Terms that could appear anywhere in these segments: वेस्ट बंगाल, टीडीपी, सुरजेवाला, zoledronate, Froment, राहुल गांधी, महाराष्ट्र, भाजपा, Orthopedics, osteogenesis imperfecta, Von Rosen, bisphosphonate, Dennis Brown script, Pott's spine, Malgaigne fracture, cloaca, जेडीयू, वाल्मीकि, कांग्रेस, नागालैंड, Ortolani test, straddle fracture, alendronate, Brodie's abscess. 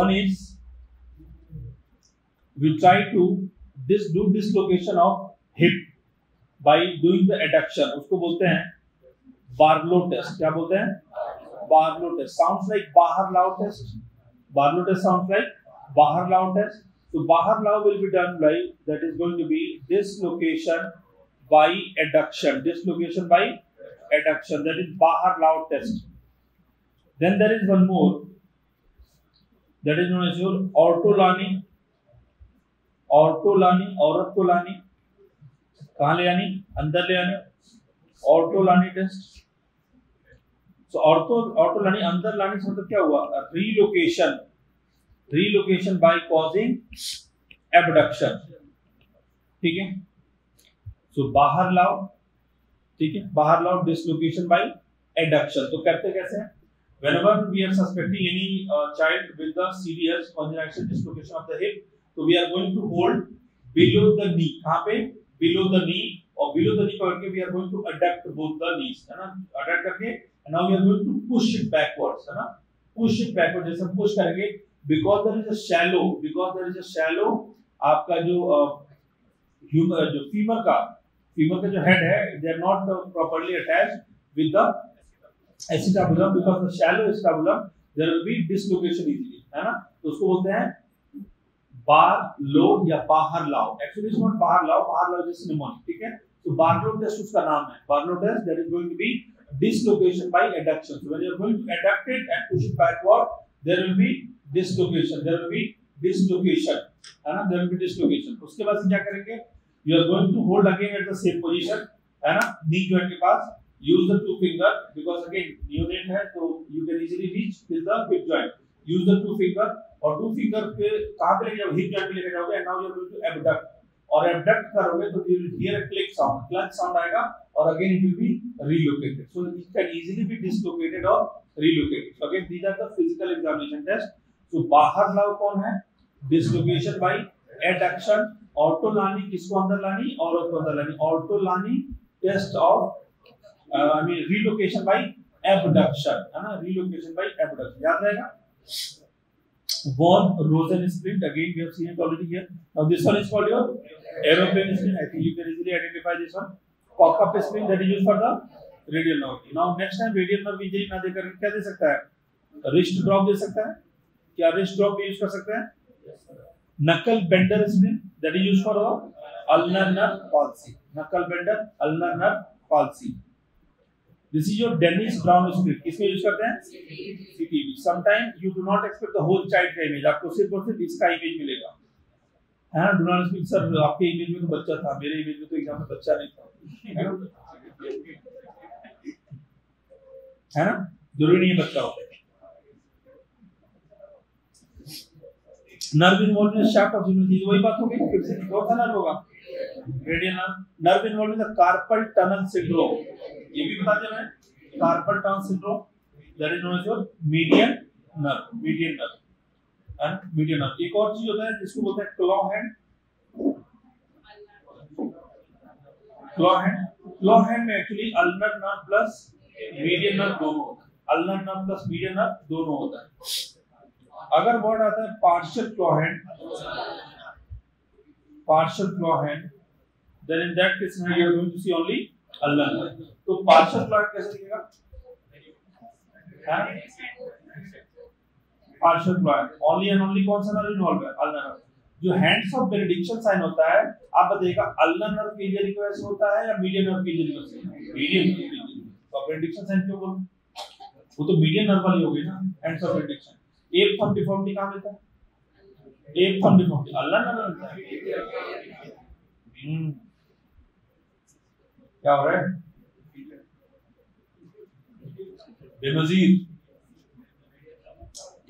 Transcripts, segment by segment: One is we try to do dislocation of hip by doing the adduction. उसको बोलते हैं Barlow test. क्या बोलते हैं? Barlow test. Sounds like बाहर लाओ test. Barlow test sounds like बाहर लाओ टेस्ट. So बाहर लाओ will be done by that is going to be dislocation by adduction. Dislocation by adduction. That is बाहर लाओ test. Then there is one more. That is known as your Ortolani. Ortolani, औरत को लानी, कहाँ ले आनी, अंदर ले आनी, ऑर्टोलानी टेस्ट. सो ऑर्टोलानी अंदर लाने से मतलब क्या हुआ? Relocation, relocation by causing abduction. ठीक है, सो बाहर लाओ. ठीक है, बाहर लाओ डिसलोकेशन बाय एडक्शन. तो करते कैसे हैं? Whenever we are suspecting any child with the serious congenital dislocation of the hip, so we are going to hold below the knee. कहाँ पे? Below the knee. और below the knee पकड़ के we are going to adduct both the knees, है ना? Adduct करके and now we are going to push it backwards, है ना? Push it backwards. जैसे push करेंगे, because there is a shallow, आपका जो femur का जो head है, they are not properly attached with the acetabulum, because the shallow acetabulum there will be dislocation easily, है ना? तो उसको बोलते हैं बार लो या बाहर लाओ. एक्चुअली इट्स नॉट बाहर लाओ जस्ट निमोनिक. ठीक है, तो बार्लो टेस्ट उसका नाम है. Barlow test, there is going to be dislocation by adduction. So when you are going to adduct it and push it backward, there will be dislocation, है ना? There will be dislocation. उसके बाद क्या करेंगे? You are going to hold again at the same position, है ना? Knee joint के पास use the two finger, because again neonate है तो you can easily reach till the hip joint. Use the two finger, और two finger पे कहाँ पे लेके जाओगे? Hip joint पे लेके जाओगे. And now you are going to abduct, और abduct करोगे तो you will hear a click sound, clutch sound आएगा, और again it will be relocated. So it can easily be dislocated or relocated. So again these are the physical examination test. So बाहर लाओ कौन है? Dislocation by adduction. Ortolani किसको अंदर लानी? औरत को अंदर लानी. Ortolani test of relocation by abduction, है ना? Relocation by abduction, याद रहेगा. Von Rosen script, again we have seen it already here. Now this one is called your aeroplane script. I think you can easily identify this one. Cock-up script, that is used for the radial nerve. Now next time radial nerve injury ना देकर क्या दे सकता है? Wrist drop दे सकता है. क्या wrist drop भी use कर सकते हैं? Knuckle bender script, that is used for ulnar nerve palsy. Knuckle bender, ulnar nerve palsy. This is your Dennis Brown script. किसमें यूज करते हैं? CTV. Sometimes you do not expect the whole child का image. आपको सिर्फ और सिर्फ इसका image मिलेगा, है ना? डोनाल्ड स्मिथ सर, आपके इमेज में तो बच्चा था, मेरे इमेज में तो एग्जाम में बच्चा नहीं था, है ना? जरूरी नहीं बच्चा हो. Nerve involvement shaft of unity, वही बात हो गई. फिर से कौन सा नर्व होगा? Radial nerve involvement the carpal tunnel syndrome. ये भी बता दिया मैंने, carpal tunnel syndrome, that is known as your median nerve. Median nerve and median nerve. एक और चीज होता है जिसको बोलते हैं claw hand. Claw hand, claw hand में actually ulnar nerve plus median nerve दोनों होता है. Ulnar nerve plus median nerve दोनों होता है. अगर वर्ड आता है partial claw hand, then in that case you are going to see only ulnar nerve. तो partial claw hand कैसे दिखेगा? partial claw hand, only and only कौन सा nerve involved है? ulnar nerve. जो hands of benediction sign होता है, आप बताइएगा ulnar nerve की injury की वजह से होता है या median nerve की injury की वजह से? median nerve की. तो benediction sign क्यों बोलो? वो तो median nerve वाली हो गई ना, hands of benediction. Ape thumb deformity कहाँ मिलता है? एक थंब डिफॉर्मिटी अल्लाह ना मिलता है. क्या हो रहा है? बेमजीद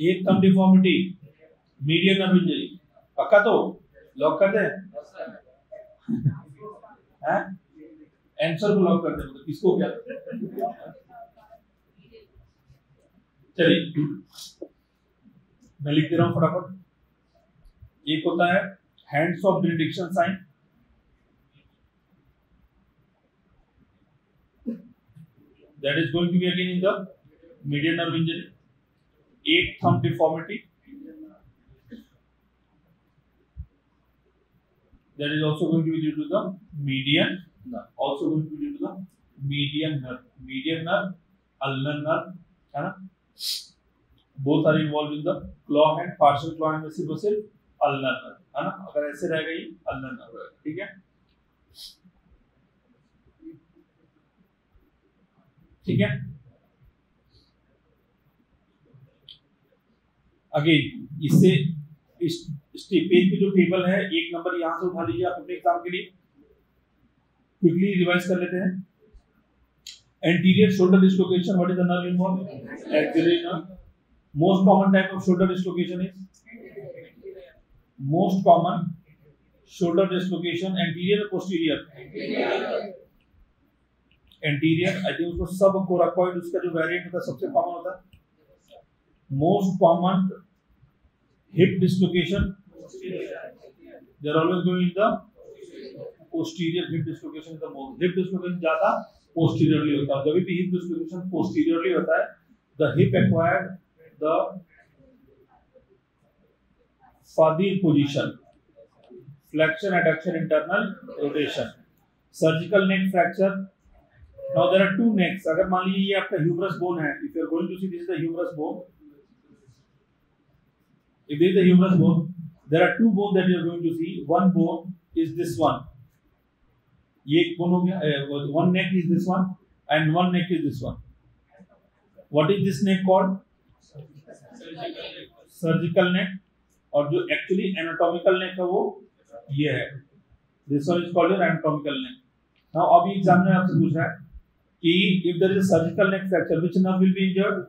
एक thumb deformity, median nerve injury. पक्का? तो लॉक कर दे, हैं? आंसर को लॉक कर दे. तो किसको क्या? चलिए मैं लिख दे रहा हूँ फटाफट. एक होता है hands of benediction sign, that is going to be again in the median nerve injury. Ape thumb deformity, That is also going to be due to the median nerve. Also going to be due to the median nerve, ulnar nerve, है ना? Both are involved in the claw hand, partial claw hand में सिर्फ और सिर्फ ulnar nerve, है ना? अगर ऐसे रहेगा ये ulnar nerve, ठीक है? ठीक है? Again, इससे इस पेज पे जो टेबल है एक नंबर यहां से उठा लीजिए आप अपने एग्जाम के लिए, क्विकली रिवाइज कर लेते हैं। Anterior shoulder dislocation, what is the nerve involved? Axillary nerve. Most common type of shoulder dislocation is, most common shoulder dislocation anterior posterior, anterior I think उसको सब कोराकॉइड उसका जो वेरिएंट होता है सबसे कॉमन होता है। Most common hip dislocation, they are always going in the posterior. Hip dislocation is the most. Hip dislocation ज्यादा posteriorly होता है। जब भी hip dislocation posteriorly होता है, the hip acquired the fadil position, flexion, adduction, internal rotation. Surgical neck fracture. Now there are two necks. अगर मान लीजिए ये आपका humerus bone है, if you are going to see this is the humerus bone. If this is the humerus bone, there are two bones that you are going to see. One bone is this one. ये एक bone हो गया. One neck is this one, and one neck is this one. What is this neck called? Surgical neck. और जो actually anatomical neck है वो ये है. This one is called anatomical neck. Now अभी exam में आपसे पूछ रहा है कि if there is a surgical neck fracture, which nerve will be injured?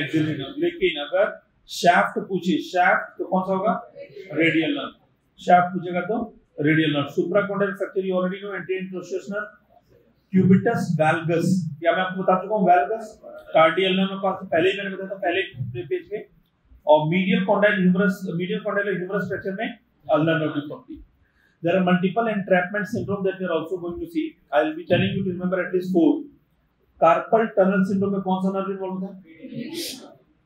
Axillary nerve. लेकिन अगर शाफ्ट पूछे शाफ्ट तो कौन सा होगा? Radial nerve. शाफ्ट पूछेगा तो radial nerve. Supracondylar fracture you already know, anterior nerve. Cubitus valgus, क्या मैं आपको बता चुका हूं? वैल्गस कार्डियल नर्व का पहले ही मैंने बताया था पहले पेज पे। और medial condyle humerus, medial condyle humerus fracture में अल्नर नर्व की property. There are multiple entrapment syndrome that we are also going to see. I will be telling you to remember at least 4। Carpal tunnel syndrome में कौन सा nerve involve होता है?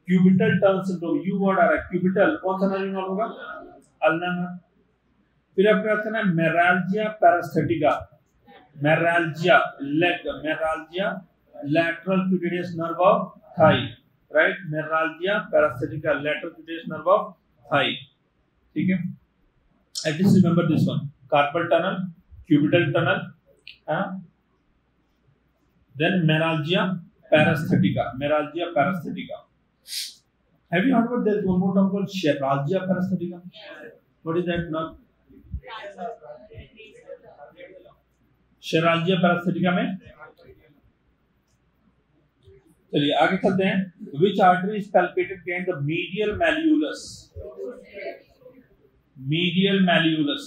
Cubital tunnel syndrome. You word आ रहा है, cubital कौन सा नर्व इन्वॉल्व होगा? Ulnar nerve. फिर आपके पास है meralgia पैरास्थेटिका, meralgia leg, meralgia lateral cutaneous nerve of thigh, right? Meralgia paraesthetica lateral cutaneous nerve of thigh, ठीक है? At least remember this one, carpal tunnel, cubital tunnel, है then meralgia पैरास्थेटिका, meralgia paraesthetica. Have you heard about there is one more term called Sharalgia parasthetica? What is that nerve? Sharalgia parasthetica में चलिए आगे चलते हैं। Which artery is palpated behind the medial malleolus? Medial malleolus.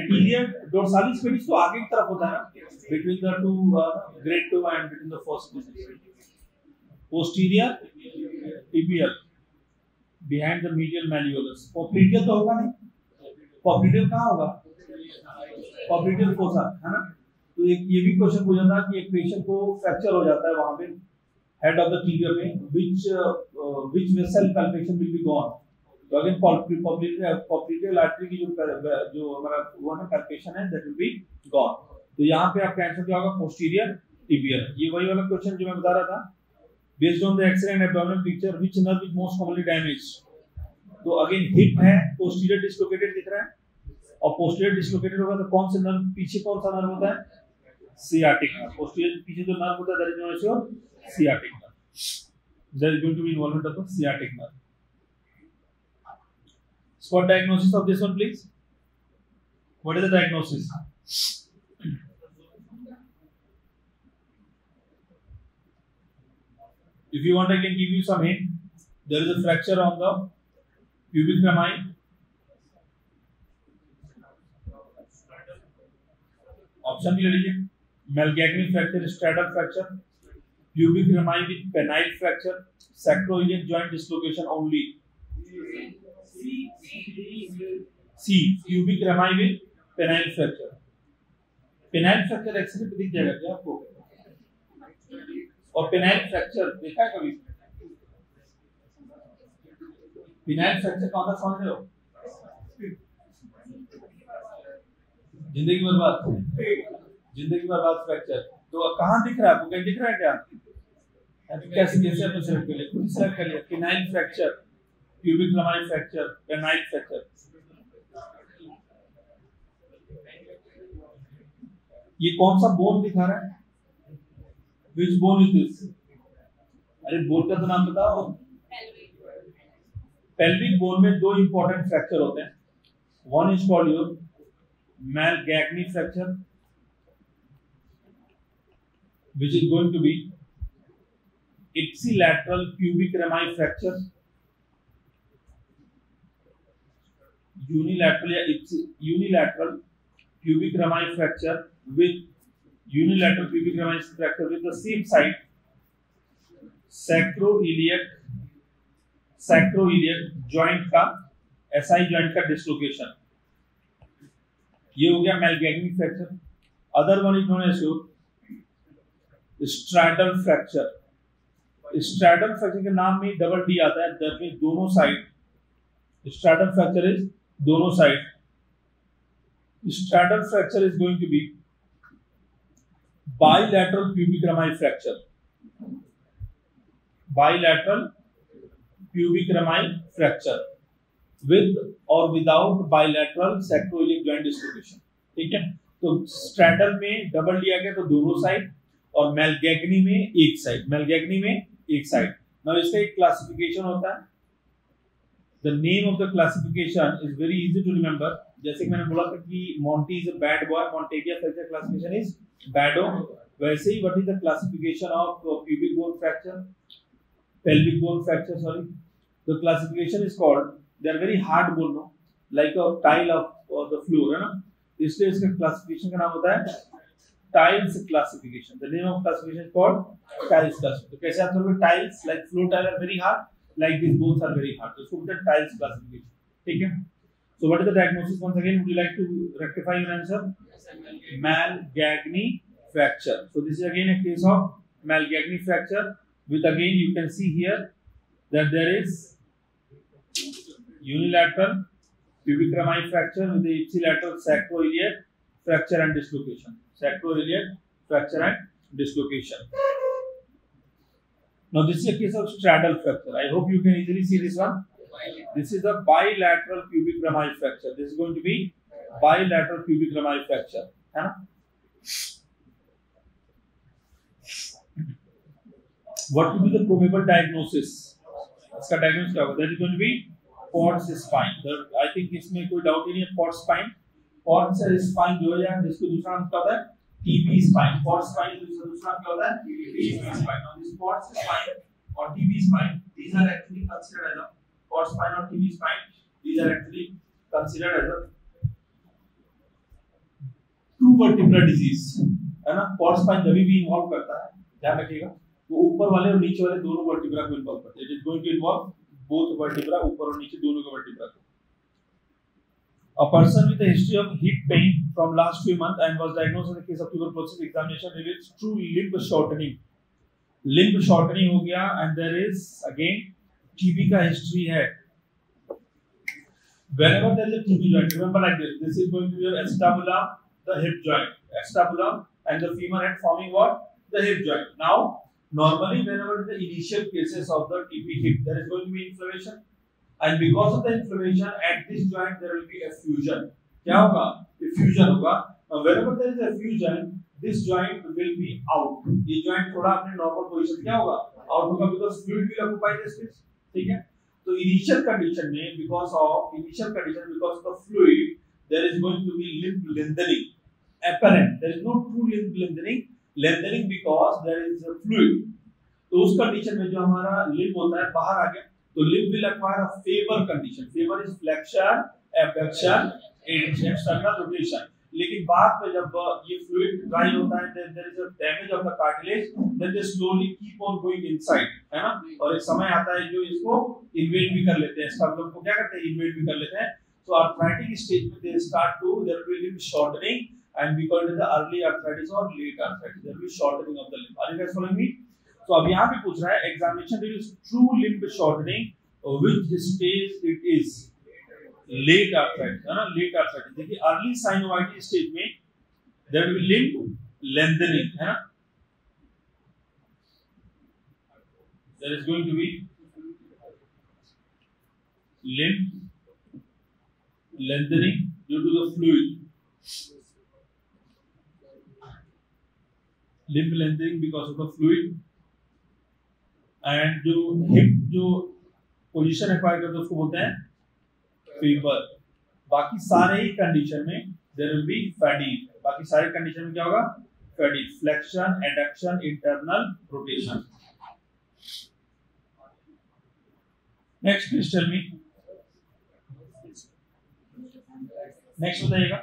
Anterior dorsalis pedis तो आगे की तरफ होता है ना, between the two great two and between the first two. Posterior tibial behind the medial malleolus. Popliteal तो होगा नहीं, popliteal कहाँ होगा? Popliteal fossa, है ना? तो एक ये भी क्वेश्चन पूछा था कि एक पेशेंट को फ्रैक्चर हो जाता है वहाँ पे हेड ऑफ द टीबिया पे, which vessel palpation will be gone? तो अगेन popliteal artery की जो हमारा वो है palpation है that will be gone. तो यहाँ पे आपका आंसर क्या होगा? Posterior tibial। ये वही वाला क्वेश्चन जो मैं बता रहा था। Based on the X-ray and abdominal picture, which nerve is most commonly damaged? तो again hip है, posterior dislocated दिख रहा है, और posterior dislocated होगा तो कौन से नर्व पीछे, कौन सा नर्व होता है? Sciatic nerve। Posterior पीछे जो नर्व होता है that is known as your sciatic nerve. There is going to be involvement of the sciatic nerve. So what diagnosis of this one, please? What is the diagnosis? If you want, I can give you some hint. There is a fracture on the pubic rami option भी ले लीजिए। Malgaigne fracture, straddle fracture, pubic rami with penile fracture, sacroiliac joint dislocation only. C, pubic rami with penile fracture. Penile fracture actually दिख जाएगा क्या आपको? और penile fracture देखा है कभी? पेनाइल फ्रैक्चर कौन सा समझ रहे हो? जिंदगी बर्बाद, जिंदगी बर्बाद फ्रैक्चर। तो कहाँ दिख रहा है आपको, कहीं दिख रहा है क्या? कैसे कैसे आपने सिलेक्ट कर लिया, खुद सिलेक्ट कर लिया। Canine fracture, cubic लमाइन fracture, रेनाइल fracture, ये कौन सा बोन दिखा रहा है? Which bone is this? अरे बोन का तो नाम बताओ। पेल्विक बोन में दो इंपॉर्टेंट फ्रैक्चर होते हैं, one is called your Malgaigne fracture which is going to be ipsilateral pubic rami fracture unilateral या unilateral pubic rami fracture with unilateral pubic rami fracture with the same side sacroiliac joint का SI joint का dislocation, ये हो गया Malgaigne fracture। other one is known as your straddle fracture। Straddle fracture के नाम में double D आता है, दरमियान दोनों साइड। स्ट्रैडल फ्रैक्चर इज दोनों side. Straddle fracture is going to be bilateral pubic rami fracture, bilateral pubic rami fracture with और without bilateral sacroiliac joint dislocation. ठीक है, तो स्ट्रैडल में डबल डी आ गया तो दोनों साइड, और मैलगैग्नी में एक साइड, मैलगैग्नी में एक साइड। नाउ इसका एक क्लासिफिकेशन होता है, the name of the classification is very easy to remember। जैसे मैंने बोला था कि Monty is a bad boy, Montagia fracture classification is bado। वैसे ही what is the classification of pubic bone fracture, pelvic bone fracture, sorry, the classification is called, they are very hard bone, no? like a tile of the floor, है ना, इसलिए इसका classification का नाम होता है tiles classification। the name of classification is called tiles classification। तो कैसे आप लोगों को tiles like floor tile are very hard, like these bones are very hard, so it's called tiles classification। ठीक है, so what is the diagnosis once again, would you like to rectify your answer? Malgaigne fracture। so this is again a case of Malgaigne fracture with again you can see here that there is unilateral pubic rami fracture with the ipsilateral sacroiliac fracture and dislocation, sacroiliac fracture and dislocation। now this is a case of straddle fracture, I hope you can easily see this one। this is a bilateral pubic rami fracture, this is going to be bilateral pubic rami fracture, है ना। what would be the probable diagnosis, इसका diagnosis क्या होगा? that is going to be Pott's spine। I think इसमें कोई doubt ही नहीं है, Pott's spine। Pott's spine जो है इसको दूसरा नाम क्या होता है? TB spine। Pott's spine दूसरा नाम क्या होता है? TB spine। और इस Pott's spine और TB spine, these are actually considered as a Pott's spine और TB spine, these are actually considered as a two vertebral disease, है ना। Pott's spine जब भी involve करता है, ध्यान रखिएगा, वो ऊपर वाले और नीचे वाले दोनों वर्टिब्रा को involve करता है। It is going to involve both vertebra, ऊपर और नीचे दोनों के वर्टिब्रा को। A person with a history of hip pain from last few months and was diagnosed with a case of tuberculosis, examination reveals true limb shortening। limb shortening हो गया, and there is again TB का history है। whenever there is a TB joint, remember like this, this is going to be your acetabulum, the hip joint, acetabulum and the femur head forming what? the hip joint। now normally whenever the initial cases of the TB hip, there is going to be inflammation, and because of the inflammation at this joint there will be effusion। क्या होगा? effusion होगा। whenever there is effusion this joint will be out, ये joint थोड़ा अपने normal position क्या होगा? out होगा, because fluid will occupy the space। ठीक है, तो initial condition में because of the fluid there is going to be limb lengthening apparent, there is no true limb lengthening because there is a fluid। तो उस condition में जो हमारा limb होता है बाहर आ गया, तो limb will acquire a favor condition। favor is flexion, abduction, external rotation। लेकिन बाद में जब ये fluid dry होता है, there is a damage of the cartilage, then they slowly keep on going inside, है ना। और एक समय आता है जो इसको invade भी कर लेते हैं, इसका हम लोग को क्या करते हैं? invade भी कर लेते हैं। so arthritic stage में they start to, there will be limb shortening and we call it the early arthritis or late arthritis, there will be shortening of the limb। are you guys following me? तो अब यहाँ पे पूछ रहा है examination, true limb shortening which stage it is, late arthritis है ना, late arthritis. देखिए अर्ली साइनोवाइटिस स्टेज में there will be limb lengthening है ना, there is going to be limb lengthening due to the fluid, limb lengthening because of the fluid. And जो hip जो position acquire करते हैं उसको बोलते हैं फीवर। बाकी सारे ही कंडीशन में देयर विल बी फैटीग, बाकी सारे कंडीशन में क्या होगा fatigue, flexion, adduction, internal rotation. Next question में नेक्स्ट बताइएगा।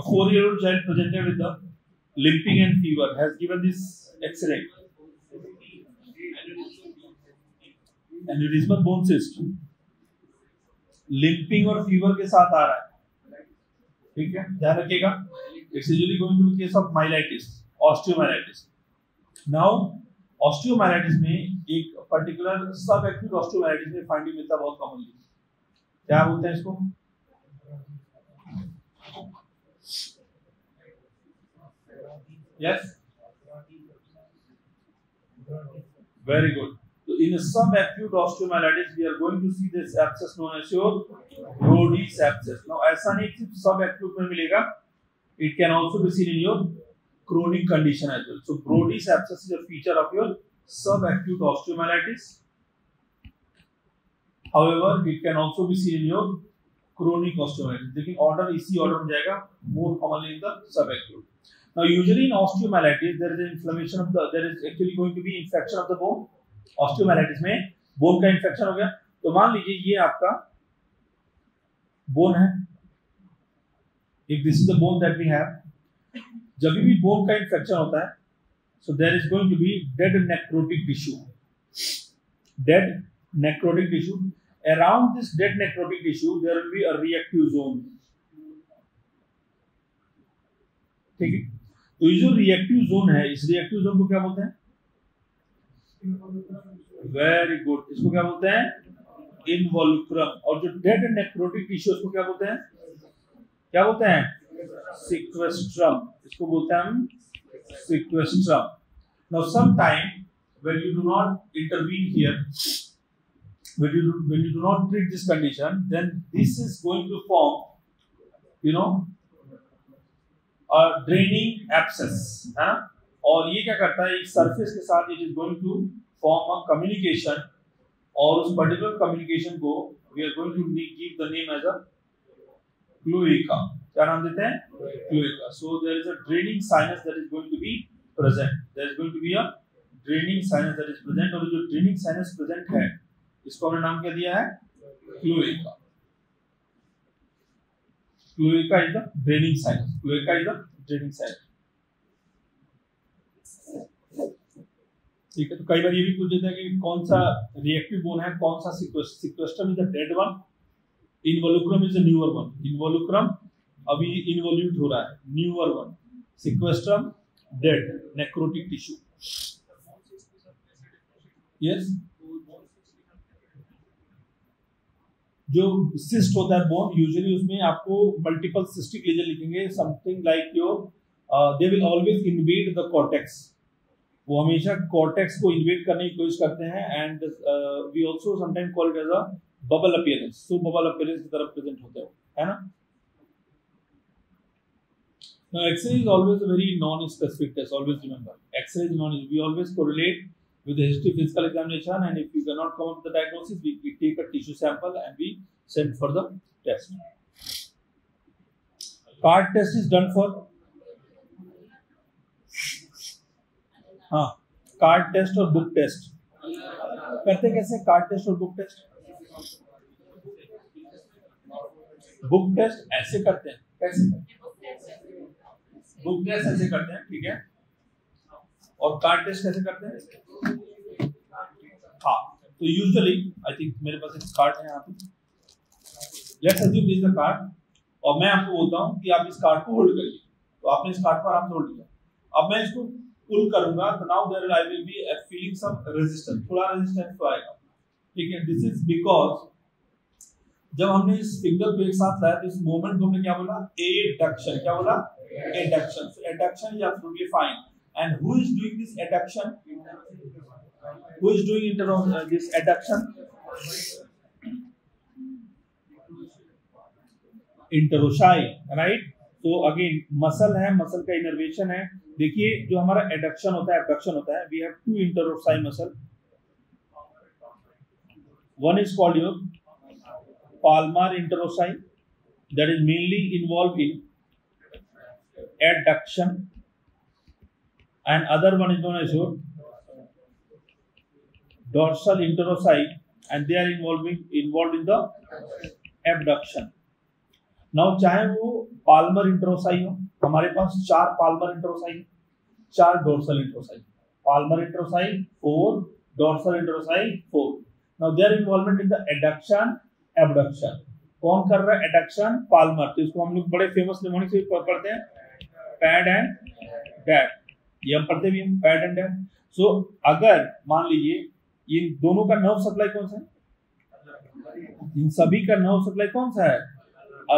A 4-year-old child presented with the limping and fever has given this X-ray. Aneurysmal bone cyst, limping और fever के साथ आ रहा है, ठीक है ध्यान रखिएगा। It's usually going to be case of myelitis, osteomyelitis. Now osteomyelitis में एक particular subacute osteomyelitis में finding मिलता बहुत commonly, क्या बोलते हैं इसको yes very good। So in a subacute osteomyelitis we are going to see this abscess known as your Brodie's abscess। Now ऐसा नहीं सिर्फ subacute में मिलेगा, it can also be seen in your chronic condition as well। So Brodie's abscess is a feature of your subacute osteomyelitis, however it can also be seen in your chronic osteomyelitis, लेकिन order इसी order में जाएगा, more commonly in the subacute। Now usually in osteomyelitis there is an inflammation of the, there is actually going to be infection of the bone। Osteomyelitis में bone का infection हो गया, तो मान लीजिए ये आपका bone है, if this is the bone that we have, जब भी bone का infection होता है, so there is going to be dead necrotic tissue, dead necrotic tissue। Around this dead necrotic tissue there will be a reactive zone, ठीक है। तो ये जो रिएक्टिव जोन है, इस रिएक्टिव जोन को क्या बोलते हैं, वेरी गुड, इसको क्या बोलते हैं इनवॉल्यूक्रम। और जो डेड नेक्रोटिक टिश्यू उसको क्या बोलते हैं, क्या बोलते हैं सीक्वेस्ट्रम, इसको बोलते हैं हम sequestrum. Now some time when you do not intervene here, when you do not treat this condition, then this is going to form you know और ड्रेनिंग एब्सेस है ना, और ये क्या करता है एक सरफेस के साथ it is going to form a communication, और उस पर्टिकुलर कम्युनिकेशन को we are going to give the name as a cloaca. क्या नाम देते हैं cloaca. So there is a draining sinus that is going to be present, there is going to be a draining sinus that is present, और जो draining sinus present है इसको हमने नाम क्या दिया है cloaca. Cloaca is the draining sinus. Cloaca is the draining sinus. ठीक है, तो कई बार ये भी पूछ देते हैं कि कौन सा रिएक्टिव बोन है, कौन सा sequestrum is the dead one, involucrum is the newer one. Involucrum अभी इनवॉल्यूट हो रहा है, newer one, sequestrum dead necrotic tissue. Yes, जो सिस्ट होता है बोन, यूजुअली उसमें आपको मल्टीपल सिस्टिक लेजर लिखेंगे, something like your they will always invade the cortex, वो हमेशा कॉर्टेक्स को इन्वेड करने की कोशिश करते हैं। And we also sometime call it as a bubble appearance, so bubble appearance की तरफ प्रेजेंट होते हो, है ना। Now x ray is always a very non specific test, always remember x ray is non, we always correlate with the history physical examination, and if we cannot come up with the diagnosis we take a tissue sample and we send for the test। Card test is done for card test or book test। करते कैसे card test और book test? Book test ऐसे करते हैं, कैसे book test ऐसे करते हैं, ठीक है। और कार्ड टेस्ट कैसे करते हैं? हाँ, तो यूजुअली आई थिंक मेरे पास एक कार्ड है यहाँ पे, let's assume is the card, और मैं आपको बोलता हूँ कि आप इस कार्ड को होल्ड करिए, तो आपने इस कार्ड पर आपने होल्ड किया। अब मैं इसको पुल करूंगा तो now there I will be feeling some resistance, थोड़ा रेजिस्टेंस तो आएगा, ठीक है। दिस इज बिकॉज जब हमने इस फिंगर को एक साथ लाया तो इस मोमेंट को हमने क्या बोला, एडक्शन, क्या बोला, adduction. So adduction is absolutely fine and who is doing this adduction, who is doing inter this adduction, interossei, right. तो अगेन मसल है, मसल का इनर्वेशन है। देखिए जो हमारा एडक्शन होता है, एबडक्शन होता है, we have two interossei muscle, one is called your palmar interossei that is mainly involved in adduction and other one is known as your dorsal interossei and they are involved in the abduction. now चाहे वो palmar interossei हो, हमारे पास चार palmar interossei, चार dorsal interossei, palmar interossei 4, dorsal interossei 4. Now their involvement in the adduction, abduction. कौन कर रहा है एडक्शन? पाल्मर। तो इसको हम लोग बड़े फेमस निमोनिक से पढ़ते हैं, पैड एंड डैड, ये हम पढ़ते भी हैं, पैड एंड डैड। सो अगर मान लीजिए इन दोनों का नर्व सप्लाई कौन सा है, इन सभी का नर्व सप्लाई कौन सा है,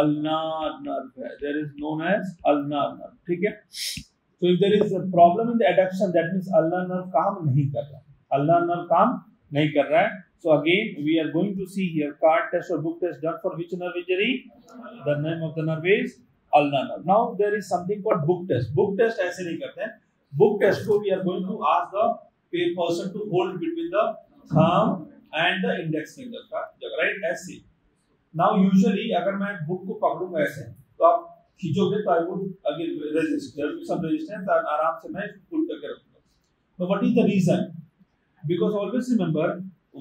अल्नार नर्व है, there is known as ulnar nerve, ठीक है। So if there is a problem in the adduction that means ulnar nerve काम नहीं कर रहा, अल्नार नर्व काम नहीं कर रहा है। So again we are going to see here card test or book test done for which nerve injury? The name of the nerve is ulnar nerve. Now there is something called book test. Book test ऐसे नहीं करते हैं। Book test को we are going to ask the person to hold between the thumb and the index finger का जगह, right? ऐसे। Now usually अगर मैं book को पकड़ूंगा ऐसे, तो आप खींचोगे तो I would again resist. There will be some resistance and आराम से मैं pull करके रखूंगा। So what is the reason? Because always remember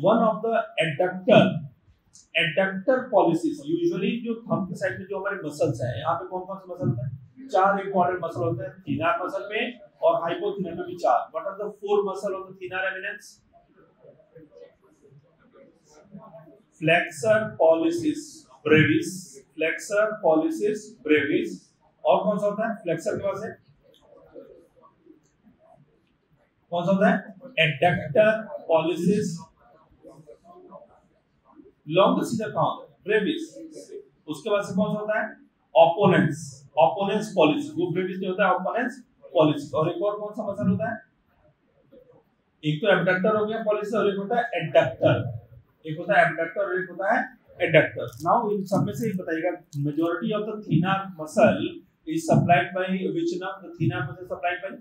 one of the adductor policies usually जो thumb के साइड में जो हमारे मसल्स हैं, यहाँ पे कौन कौन से मसल होते हैं, चार इंपॉर्टेंट मसल होते हैं, थिनार मसल पे और हाइपोथिनार में भी चार। What are the four muscle of the thenar eminence? Flexor pollicis brevis और कौन सा होता है, फ्लेक्सर के बाद कौन सा होता है, एडक्टर पॉलिसिस, लॉन्गेस्ट सीजर कहाँ होता है, ब्रेविस। उसके बाद से कौन सा होता है, ओपोनेंस, ओपोनेंस पॉलिसिस, वो ब्रेविस नहीं होता है, ओपोनेंस पॉलिसिस। और एक और कौन सा मसल होता है, एक तो एबडक्टर हो गया पॉलिसिस और एक होता है एडक्टर, एक होता है एबडक्टर और एक होता है एडक्टर। नाउ इन सब में से एक बताइएगा, majority of the thenar muscle is supplied by which nerve? The thenar muscle supplied by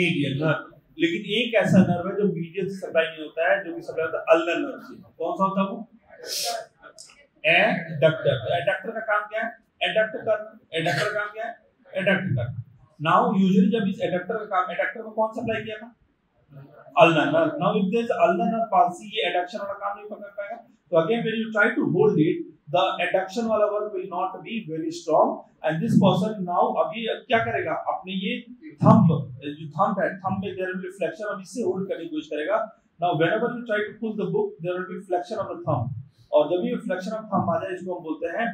medial nerve, लेकिन एक ऐसा नर्व है जो मीडियल से सप्लाई नहीं होता है, जो कि सप्लाई होता है अल्नर नर्व से। कौन सा होता है वो, एडक्टर। एडक्टर का काम क्या है, एडक्ट करना। एडक्टर का काम क्या है, एडक्ट करना। नाउ यूजुअली जब इस एडक्टर का काम, एडक्टर को कौन सप्लाई किया था, ulnar nerve. Now if there is ulnar nerve palsy, ये एडक्शन वाला काम नहीं पकड़ पाएगा। तो again when you try to hold it the adduction वाला work will not be very strong and this person now अभी क्या करेगा, अपने ये thumb जो thumb है, thumb में there will be flexion, अब इससे hold करने की कोशिश करेगा। now whenever you try to pull the book there will be flexion of the thumb और जब ये flexion of thumb आ जाए इसको हम बोलते हैं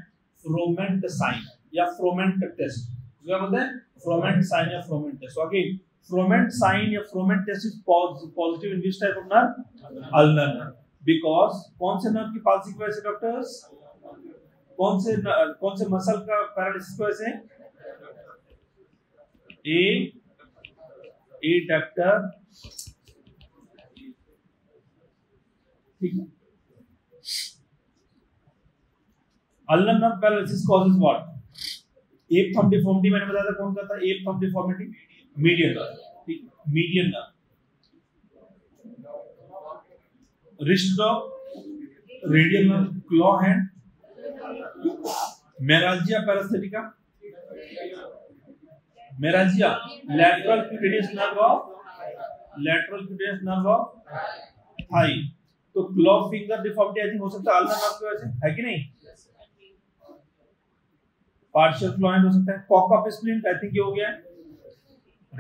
Froment sign या Froment test, क्या बोलते हैं, Froment sign या Froment test। so again Froment sign या Froment test is positive in which type of nerve, ulnar nerve, because कौन से nerve की palsy की वजह से डॉक्टर्स, कौन से मसल का पैरालिसिस की वजह से, एडक्टर, ठीक है। Ulnar nerve paralysis causes what, ape thumb deformity, मैंने बताया था कौन करता है, ape thumb deformity, median nerve, ठीक, मीडियन नर्व। रिस्ट डॉग, radial nerve, claw hand, meralgia पैरास्थेटिका, meralgia lateral cutaneous nerve of, lateral cutaneous nerve of thigh. तो claw finger deformity I think हो सकता है अल्नर नर्व की वजह से, है कि नहीं, पार्शियल क्लॉ हैंड हो सकता है, cock up splint I think ये हो गया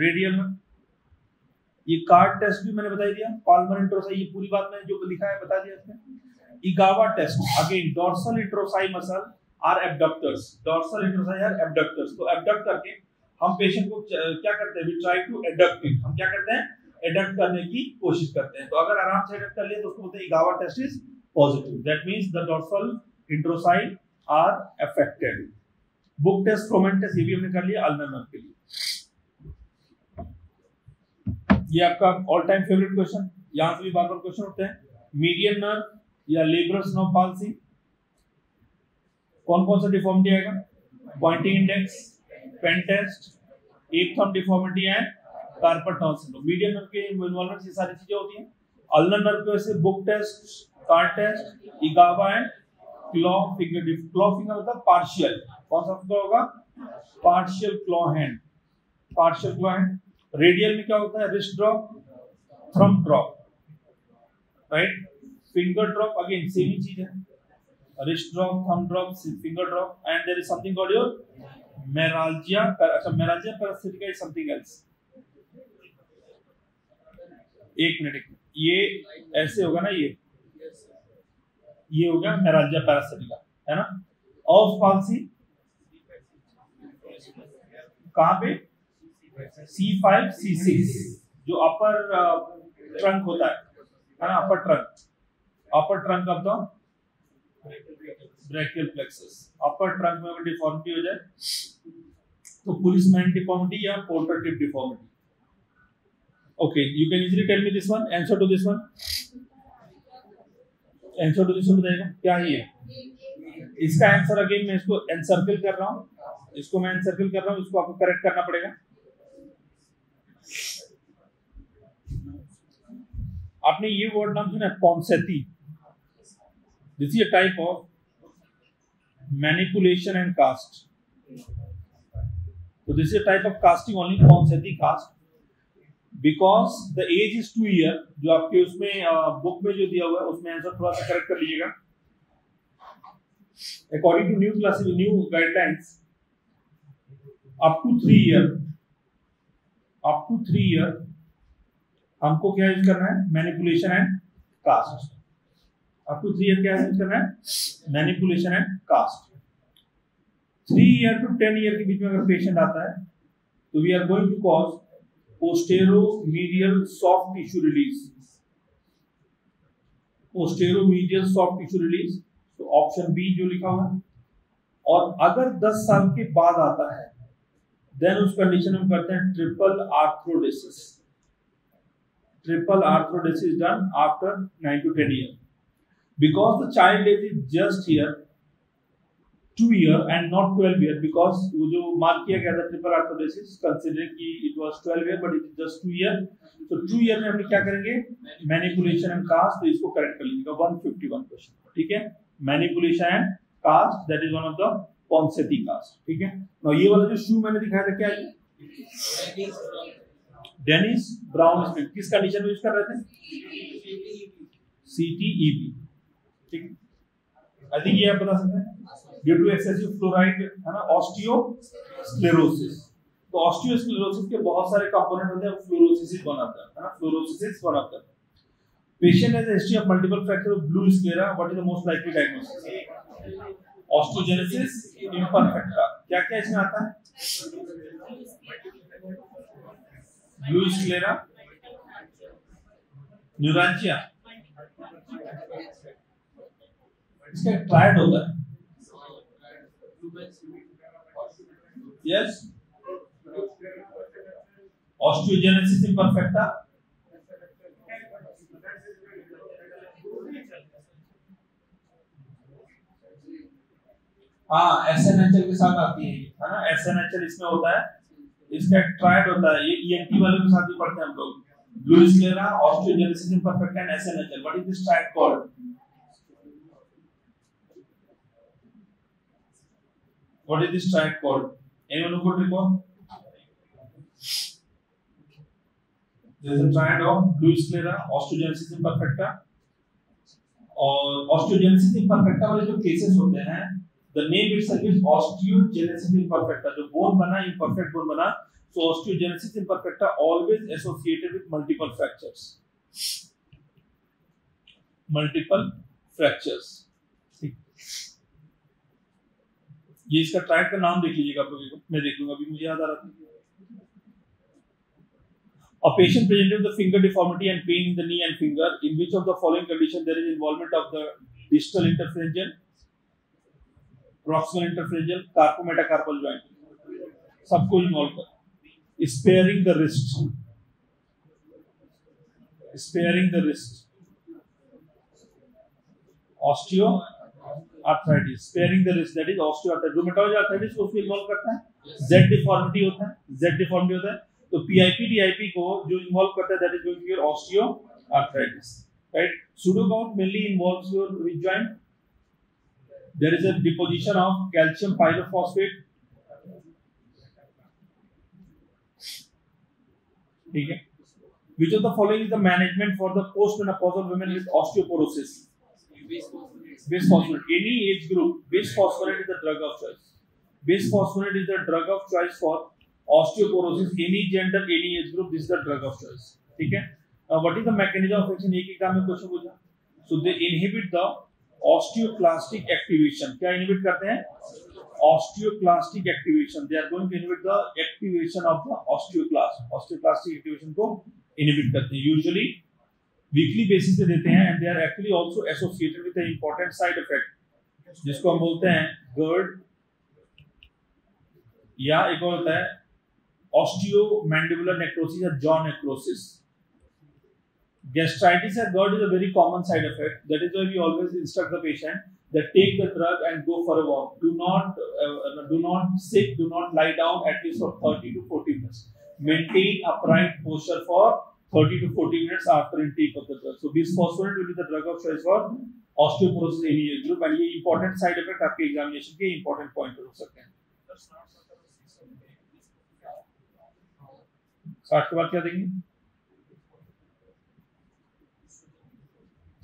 रेडियल में। ये कार्ड टेस्ट भी मैंने बता दिया, पाल्मर इंटरोसाई, ये पूरी बात मैंने जो लिखा है बता दिया आपने। Egawa test, again dorsal interossei muscle are abductors, dorsal interossei are abductors. तो एबडक्ट करके हम पेशेंट को क्या करते हैं, we try to adduct it, हम क्या करते हैं एडक्ट करने की कोशिश करते हैं। तो अगर आराम से एडक्ट कर लिया तो उसको बोलते हैं Egawa test is positive, that means the dorsal interossei are affected. Book test, Froment test ये भी हमने कर लिया अल्मर नर्व के लिए। ये आपका ऑल टाइम फेवरेट क्वेश्चन, यहां से भी बार-बार क्वेश्चन होते हैं। मीडियन नर्व या लेब्रस नर्व पाल्सी, कौन-कौन सा डिफॉर्मिटी आएगा, पॉइंटिंग इंडेक्स, पेन टेस्ट, एक थंब डिफॉर्मिटी है, carpal tunnel syndrome. Median nerve के इन्वॉल्वमेंट ये सारी चीजें होती हैं। अल्मर नर्व के वैसे book test, card test, Egawa and claw finger. Claw finger मतलब पार्शियल, कौन सा होता होगा partial claw hand, partial claw hand. Radial में क्या होता है, wrist drop, thumb drop, right, finger drop, again same ही चीज है, wrist drop, thumb drop, finger drop. And there is something called your meralgia, अच्छा मेराल्जिया पैरासिटिका इज समथिंग एल्स। एक minute, ये ऐसे होगा ना, ये हो गया मेराल्जिया पैरासिटिका, है ना। ऑफ पाल्सी कहां पे, C5 C6 जो अपर ट्रंक होता है ना, upper trunk of the brachial plexus. Upper trunk में अगर डिफॉर्मिटी हो जाए तो पुलिसमैन डिफॉर्मिटी या porter tip deformity. Okay, you can easily tell me this one, answer to this one, answer to this one बताइएगा क्या ही है इसका आंसर। अगेन मैं इसको एनसर्कल कर रहा हूं, इसको मैं एनसर्कल कर रहा हूं, इसको आपको करेक्ट करना पड़ेगा। आपने ये वर्ड नाम सुना है Ponseti, this is a type of manipulation and cast, तो this is a type of casting only, Ponseti cast. Because the age is 2 year, जो आपके उसमें बुक में जो दिया हुआ है उसमें आंसर थोड़ा सा करेक्ट कर लीजिएगा। According to new guidelines up to 3 year हमको क्या यूज करना है, manipulation and cast. Up to 3 year क्या यूज करना है, manipulation and cast. 3 year to 10 year के बीच में अगर पेशेंट आता है तो we are going to cause posteromedial soft tissue release, posteromedial soft tissue release, तो ऑप्शन बी जो लिखा हुआ है। और अगर 10 साल के बाद आता है देन उस कंडीशन में करते हैं triple arthrodesis done after 9 to 10 year, because the child age is just here 2 year and not 12 year. Because वो जो मार्क किया गया था ट्रिपल आर्थ्रोडेसिस, कंसीडरिंग कि it was 12 year but it is just 2 year, तो 2 ईयर में हम क्या करेंगे, मैनिपुलेशन एंड कास्ट, तो इसको करेक्ट कर लीजिएगा। 151 क्वेश्चन, ठीक है, manipulation and cast, that is one of the Ponseti cast, ठीक है। और ये वाला जो शू मैंने दिखाया था क्या है, डेनिस ब्राउन स्क्रिप्ट, किस कंडीशन में यूज कर रहे थे, CTEB, ठीक है। आई थिंक ये आप बता सकते हैं, ड्यू टू एक्सेसिव फ्लोराइड, है ना, ऑस्टियोस्क्लेरोसिस। तो ऑस्टियोस्क्लेरोसिस के बहुत सारे कंपोनेंट होते हैं, फ्लोरोसिस बनाता है ना, फ्लोरोसिस बनाता है। Patient has history of multiple fracture of blue sclera, what is the most likely diagnosis, osteogenesis imperfecta. क्या-क्या इसमें आता है, ब्लू स्क्लेरा, न्यूराल्जिया, इसका ट्रायड होता है, यस, ऑस्टियोजेनेसिस इम्परफेक्टा, हाँ एसएनएचएल के साथ आती है ना, एसएनएचएल इसमें होता है, इसका ट्रायड होता है, ये ईएनटी वाले के साथ भी पढ़ते हैं हम लोग, blue sclera, osteogenesis imperfecta and SNHL. What is this triad called, what is this triad called, anyone who could recall? There is a triad of blue sclera, osteogenesis imperfecta, और osteogenesis imperfecta वाले जो cases होते हैं, the name itself is osteogenesis imperfecta, जो bone बना imperfect bone बना, so osteogenesis imperfecta always associated with multiple fractures, ठीक। ये इसका ट्रायड का नाम देख लीजिएगा, मैं देखूंगा, अभी मुझे याद आ रहा था। A patient presented with a finger deformity and pain in the knee and finger. In which of the following condition there is involvement of the distal interphalangeal, proximal interphalangeal, carpometacarpal joint? सबको involve कर. Sparing the wrist. Sparing the wrist. Osteoarthritis. Sparing the wrist, that is osteoarthritis. जो metabolic arthritis को involve करता है, Z deformity होता है, Z deformity होता है. तो पीआईपी डीआईपी को जो इन्वॉल्व करता है that is going to your osteoarthritis, right? Pseudo count mainly involves your which joint? There is a deposition of calcium pyrophosphate. Okay. Which of the following is the management for the postmenopausal women with osteoporosis? Base phosphonate. Any age group, base phosphonate is the drug of choice. Base phosphonate is the drug of choice for osteoporosis. Any gender, any age group, this is the drug of choice. Okay. Now, what is the mechanism of action? Exam में question पूछा. So they inhibit the osteoclastic activation. क्या inhibit करते हैं? Osteoclastic activation. They are going to inhibit the activation of the osteoclast. Osteoclastic activation को inhibit करते हैं. Usually weekly basis पे देते हैं and they are actually also associated with an important side effect, जिसको हम बोलते हैं GERD या एक और होता है osteomandibular necrosis or jaw necrosis. Gastritis or GERD is a very common side effect. That is why we always instruct the patient that take the drug and go for a walk. Do not sit, do not lie down at least for 30 to 40 minutes. Maintain upright posture for 30 to 40 minutes after intake of the drug. So bisphosphonate will be the drug of choice for osteoporosis any age group, and ये important side effect आपके examination के important point हो सकते हैं. 60 के बाद क्या देंगे?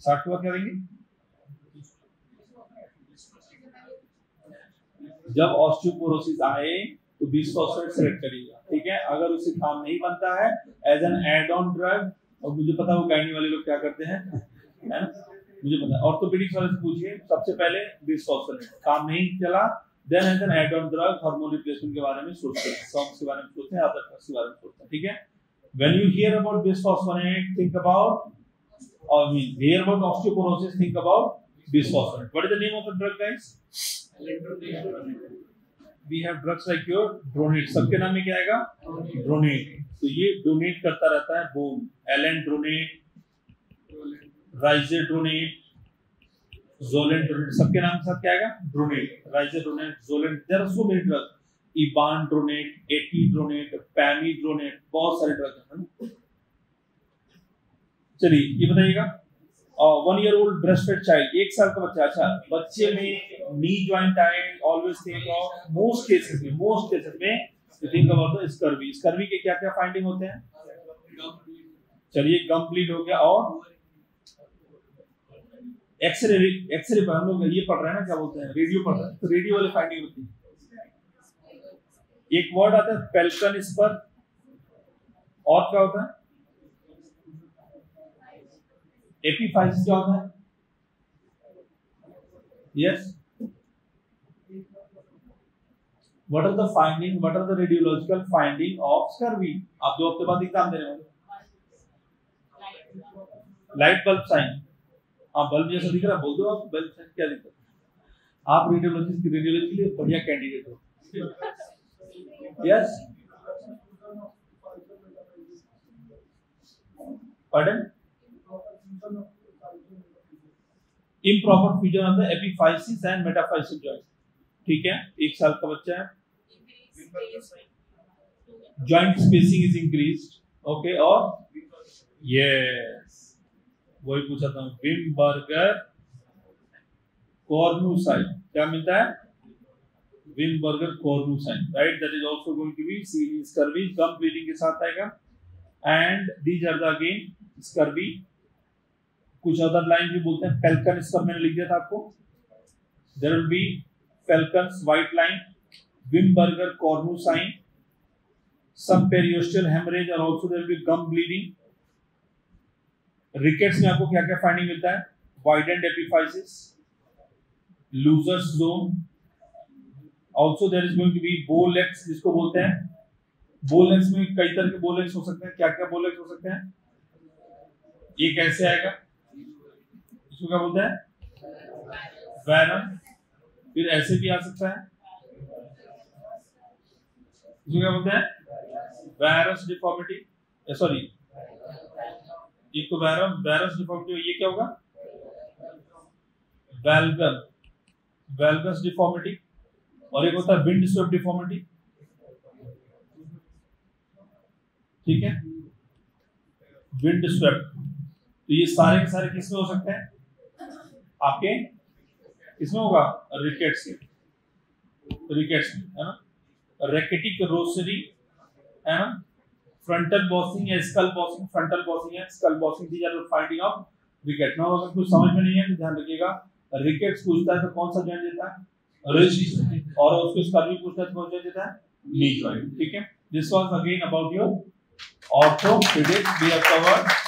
60 के बाद क्या देंगे? जब ऑस्टियोपोरोसिस आए तो बिसफॉस्फोनेट सेलेक्ट करिएगा, ठीक है. अगर उससे काम नहीं बनता है as an add on drug, और मुझे पता है वो गायनी वाले लोग क्या करते हैं, है ना, मुझे पता है. ऑर्थोपेडिक्स वाले से पूछिए, सबसे पहले बिसफॉस्फोनेट काम नहीं चला, then as an add on drug hormone replacement के बारे में सोचते हैं, सॉन्ग्स के बारे में सोचते हैं, अदर ड्रग्स के बारे में सोचते हैं, ठीक है. When you hear about bisphosphonate think about, और we hear about osteoporosis think about bisphosphonate. What is the name of the drug guys? We have drugs like your dronate, सबके नाम में क्या आएगा? ड्रोनेट. तो ये डोनेट करता रहता है बोन, एलेंड्रोनेट, राइजेड्रोनेट, zoledronate, सबके नाम के साथ क्या आएगा? Dronate, risedronate, zoledronate. There are so many drugs. ibandronate, etidronate, pamidronate, बहुत सारे ड्रग हैं. चलिए ये बताइएगा, 1 year old breastfed child, 1 साल का बच्चा. अच्छा, बच्चे में knee joint आए, always think of most cases में think about the scurvy. Scurvy के क्या क्या finding होते हैं? चलिए gum bleed हो गया, और एक्सरे पर हम लोग ये पढ़ रहे हैं ना, क्या बोलते हैं, रेडियो पढ़ रहे हैं, तो रेडियो वाले फाइंडिंग होती है. एक वर्ड आता है पेल्कन, इस पर और क्या होता है? एपिफाइसिस क्या होता है? Yes. What are the finding, what are the radiological finding of scurvy? आप 2 हफ्ते बाद एग्जाम देने वाले. लाइट बल्ब साइन, आप बल्ब जैसा दिख रहा है, बोल दो आप बल्ब साइन क्या दिखता है, आप रेडियोलॉजी के लिए बढ़िया कैंडिडेट हो. Yes, pardon. Improper fusion of the epiphysis and metaphysis joint, ठीक है. 1 साल का बच्चा है, joint spacing is increased, okay. और यस, वही पूछा था, विम बर्गर कॉर्नुसाइन क्या मिलता है? Wimberger corner sign, right. That is also going to be seen scurvy, gum bleeding के साथ आएगा. And these are the again scurvy. कुछ अदर लाइन भी बोलते हैं, पेल्कन स्कर्वी मैंने लिख दिया था आपको. There will be Pelkan's white line, Wimberger corner sign, some periosteal haemorrhage, और also there will be gum bleeding. Rickets में आपको क्या क्या फाइंडिंग मिलता है? Widened epiphysis, Looser's zone, also there is going to be bow legs, जिसको बोलते हैं बोलेंस में कई तरह के बोलेंस हो सकते हैं, क्या क्या बोलेंस हो सकते हैं, ये कैसे आएगा, इसको क्या बोलते हैं वैरम, फिर ऐसे भी आ सकता है, इसको क्या बोलते हैं वैरस डिफॉर्मिटी, सॉरी एक तो वैरम वैरस डिफॉर्मिटी, ये क्या होगा वेल्गल वेल्गस डिफॉर्मिटी, और एक होता है विंड स्वेप्ट डिफॉर्मिटी, ठीक है विंड स्वेप्ट। तो ये सारे के सारे किसमें हो सकते हैं आपके, किसमें होगा रिकेट्स के, रिकेट्स में है ना, रेकेटिक रोसरी है ना, फ्रंटल बॉसिंग है, स्कल बॉसिंग, फ्रंटल बॉसिंग है, skull bossing, these are finding of रिकेट। ना अगर कुछ समझ में नहीं है तो ध्यान रखिएगा, रिकेट्स पूछता है तो कौन सा जॉइंट देता है, रिस्ट, और उसको स्कल भी पूछता है तो कौन सा देता है नी जॉइंट, ठीक है। This was again about your orthopaedics, we have covered